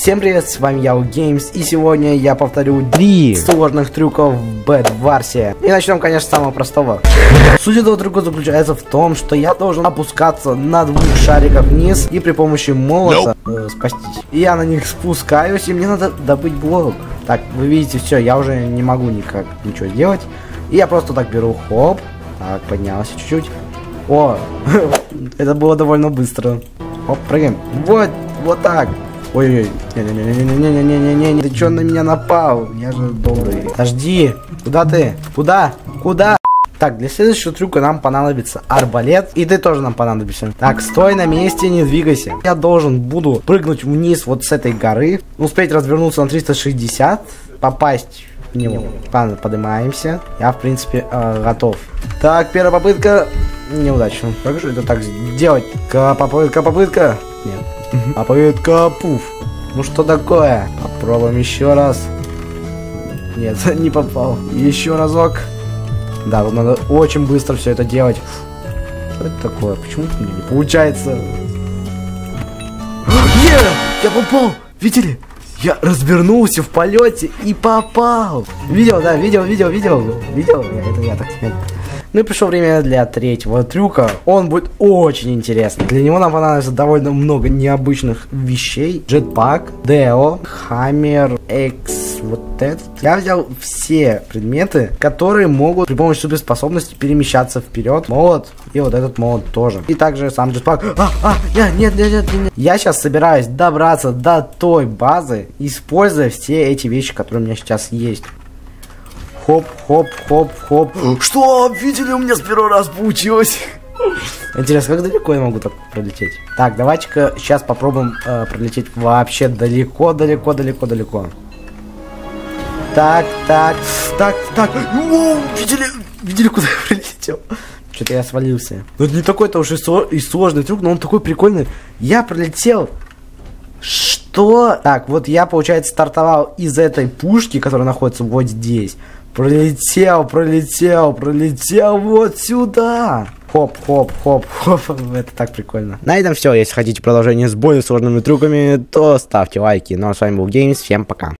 Всем привет, с вами я, UHGames, и сегодня я повторю 3 сложных трюков в Bedwars. И начнем, конечно, с самого простого. Суть этого трюка заключается в том, что я должен опускаться на 2 шариках вниз и при помощи молота спастись. И я на них спускаюсь, и мне надо добыть блок. Так, вы видите, все, я уже не могу никак ничего сделать. И я просто так беру, хоп, так, поднялся чуть-чуть. О, это было довольно быстро. Оп, прыгаем. Вот так. Ой-ой-ой, не-не-не-не-не-не-не-не-не-не, ты чё на меня напал? Я же добрый. Подожди, куда ты? Куда? Так, для следующего трюка нам понадобится арбалет, и ты тоже нам понадобишься. Так, стой на месте, не двигайся. Я должен буду прыгнуть вниз вот с этой горы, успеть развернуться на 360, попасть в него. Ладно, поднимаемся. Я, в принципе, готов. Так, первая попытка неудачно. Как же это так делать? Попытка. Нет. А поет капуф. Ну что такое? Попробуем еще раз. Нет, не попал. Еще разок. Да, вот надо очень быстро все это делать. Что это такое? Почему-то мне не получается. Я попал! Видели? Я развернулся в полете и попал. Видел, да, видел. Это я так смею. Ну и пришло время для третьего трюка. Он будет очень интересный. Для него нам понадобится довольно много необычных вещей. Jetpack, Део, Хаммер, Экс, вот этот. Я взял все предметы, которые могут при помощи суперспособности перемещаться вперед. Молот и вот этот молот тоже. И также сам Jetpack. Нет. Я сейчас собираюсь добраться до той базы, используя все эти вещи, которые у меня сейчас есть. Хоп. Что? Видели, у меня с первого раза получилось. Интересно, как далеко я могу так пролететь? Так, давайте-ка сейчас попробуем пролететь вообще далеко. Так. О, видели, куда я пролетел? Что-то я свалился. Ну, это не такой-то уж и сложный трюк, но он такой прикольный. Я пролетел. Что? Так, вот я, получается, стартовал из этой пушки, которая находится вот здесь. Пролетел вот сюда. Хоп. Это так прикольно. На этом все. Если хотите продолжение с более сложными трюками, то ставьте лайки. Ну а с вами был UHGames. Всем пока.